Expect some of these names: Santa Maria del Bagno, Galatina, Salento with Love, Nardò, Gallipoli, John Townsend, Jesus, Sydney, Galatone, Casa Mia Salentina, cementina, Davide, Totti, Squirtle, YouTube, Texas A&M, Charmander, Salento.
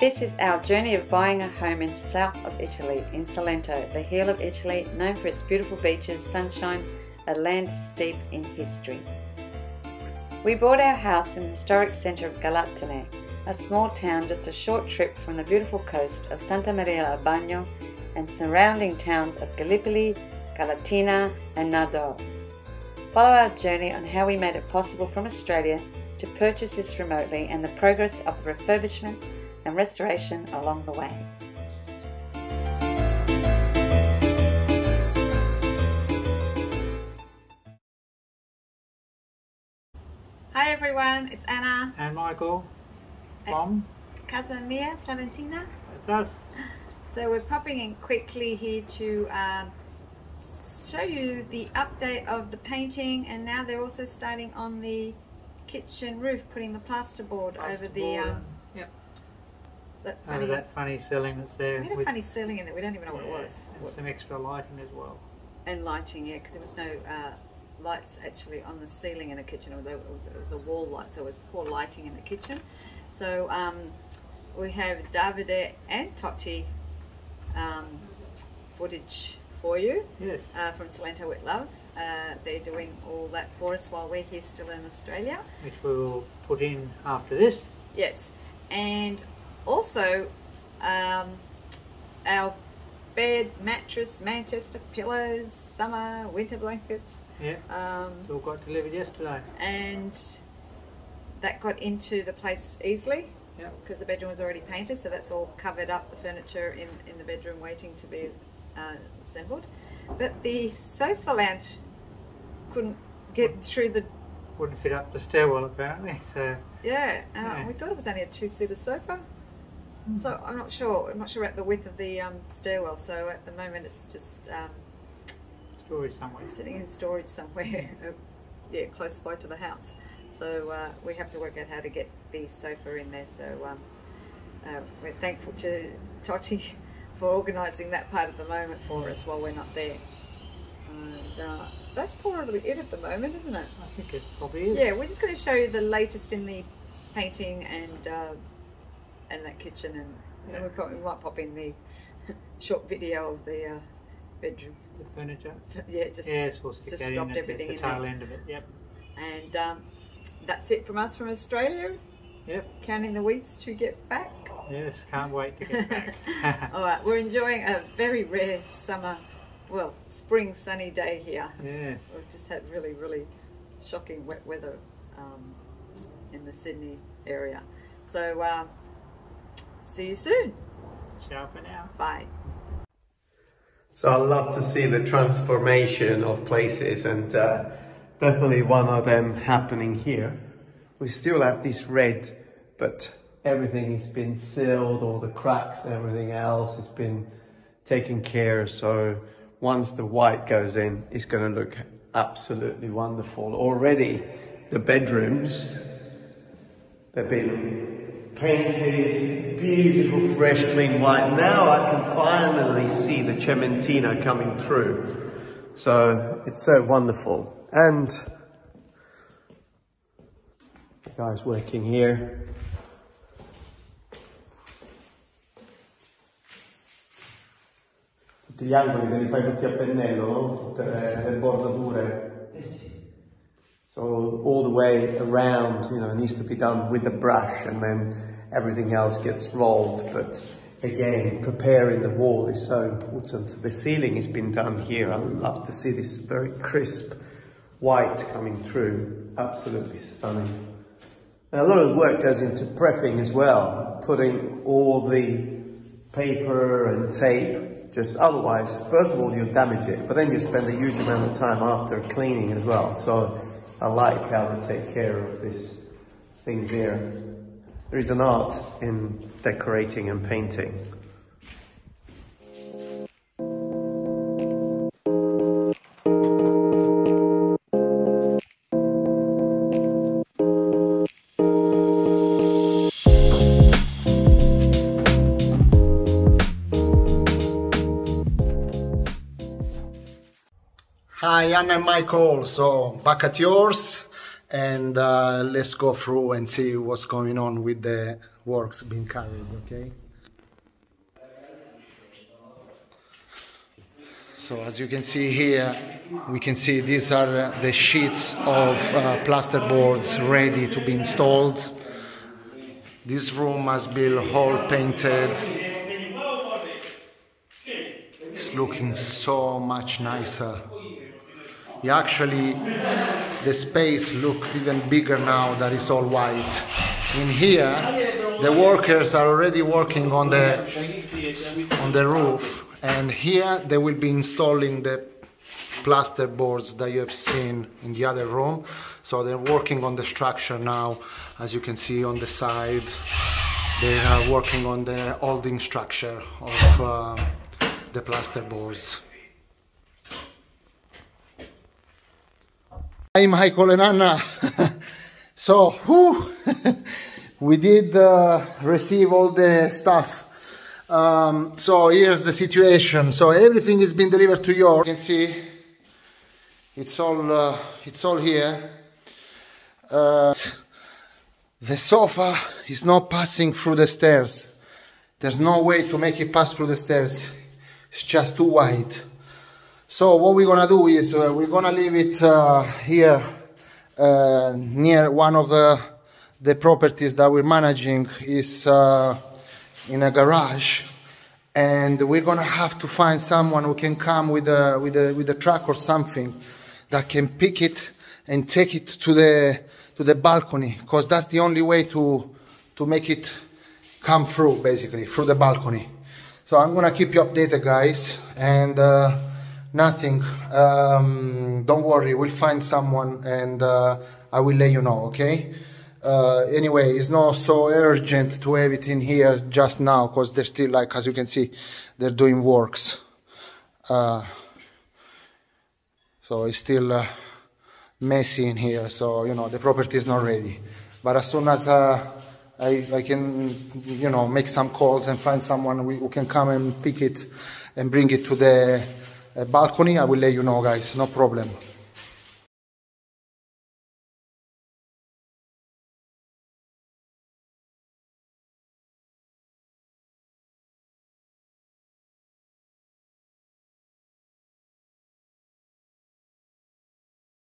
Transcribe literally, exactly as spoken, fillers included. This is our journey of buying a home in south of Italy, in Salento, the heel of Italy, known for its beautiful beaches, sunshine, a land steeped in history. We bought our house in the historic centre of Galatone, a small town just a short trip from the beautiful coast of Santa Maria del Bagno and surrounding towns of Gallipoli, Galatina and Nardò. Follow our journey on how we made it possible from Australia to purchase this remotely and the progress of the refurbishment and restoration along the way. Hi everyone, it's Anna and Michael from Casa Mia Salentina. That's us. So we're popping in quickly here to um, show you the update of the painting, and now they're also starting on the kitchen roof, putting the plasterboard, plasterboard over the um, yep. That funny, over that funny ceiling that's there. We had a funny ceiling in there, we don't even know what yeah, it was. And some extra lighting as well. And lighting, yeah, because there was no uh, lights actually on the ceiling in the kitchen, although it was, it was a wall light, so it was poor lighting in the kitchen. So um, we have Davide and Totti um, footage for you. Yes. Uh, from Salento with Love. Uh, they're doing all that for us while we're here still in Australia. Which we will put in after this. Yes. And also, um, our bed, mattress, Manchester pillows, summer, winter blankets. Yeah, um, it all got delivered yesterday. And that got into the place easily because yeah. the bedroom was already painted, so that's all covered up, the furniture in, in the bedroom waiting to be uh, assembled. But the sofa lounge couldn't get through the... Wouldn't fit up the stairwell apparently, so... Yeah, uh, yeah. we thought it was only a two-seater sofa. So I'm not sure, I'm not sure at the width of the um, stairwell, so at the moment it's just um, storage somewhere. Sitting in storage somewhere, yeah, close by to the house. So uh, we have to work out how to get the sofa in there, so um, uh, we're thankful to Totti for organising that part of the moment for us while we're not there. And uh, that's probably it at the moment, isn't it? I think it probably is. Yeah, we're just going to show you the latest in the painting and uh, and that kitchen, and yeah. then we, probably, we might pop in the short video of the uh, bedroom. The furniture? Yeah, just, yes, we'll stick just that dropped in everything the, the in tail there. end of it, yep. And um, that's it from us from Australia. Yep. Counting the weeks to get back. Yes, can't wait to get back. Alright, we're enjoying a very rare summer, well, spring sunny day here. Yes. We've just had really, really shocking wet weather um, in the Sydney area. So, uh, see you soon. Ciao for now. Bye. So I love to see the transformation of places, and uh, definitely one of them happening here. We still have this red, but everything has been sealed, all the cracks, everything else has been taken care of. So once the white goes in, it's going to look absolutely wonderful. Already the bedrooms, they've been painted, beautiful, fresh, clean white. Now I can finally see the cementina coming through. So it's so wonderful. And the guy's working here. Tutti gli angoli te li fai tutti a pennello, no? Tutte le, le bordature. So all the way around, you know, it needs to be done with the brush, and then everything else gets rolled. But again, preparing the wall is so important. The ceiling has been done here. I love to see this very crisp white coming through. Absolutely stunning. And a lot of work goes into prepping as well, putting all the paper and tape, just otherwise, first of all, you damage it, but then you spend a huge amount of time after cleaning as well. So I like how they take care of these things here. There is an art in decorating and painting. Hi, Anna and Michael, so back at yours, and uh, let's go through and see what's going on with the works being carried, okay? So as you can see here, we can see these are the sheets of uh, plasterboards ready to be installed. This room has been all painted. It's looking so much nicer. Yeah, actually, the space looks even bigger now that it's all white. In here, the workers are already working on the on the roof. And here they will be installing the plasterboards that you have seen in the other room. So they're working on the structure now. As you can see on the side, they are working on the holding structure of uh, the plasterboards. Hi Michael and Anna. So whew, we did uh, receive all the stuff. Um, so here's the situation. So everything has been delivered to York. You can see it's all uh, it's all here. Uh, the sofa is not passing through the stairs. There's no way to make it pass through the stairs. It's just too wide. So what we're gonna do is uh, we're gonna leave it uh, here uh, near one of the the properties that we're managing is. Uh, in a garage, and we're gonna have to find someone who can come with a with a with a truck or something that can pick it and take it to the to the balcony, because that's the only way to to make it come through, basically through the balcony. So I'm gonna keep you updated, guys, and uh, nothing, um, don't worry, we'll find someone, and uh, I will let you know, okay? Uh, anyway, it's not so urgent to have it in here just now, because they're still, like, as you can see, they're doing works. Uh, so it's still uh, messy in here, so, you know, the property is not ready. But as soon as uh, I, I can, you know, make some calls and find someone who can come and pick it and bring it to the uh, balcony, I will let you know, guys, no problem.